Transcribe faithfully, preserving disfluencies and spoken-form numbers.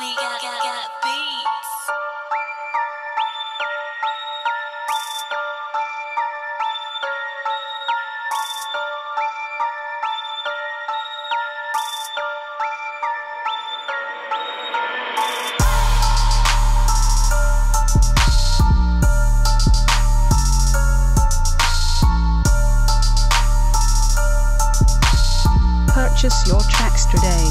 We got, got, got beats. Purchase your tracks today.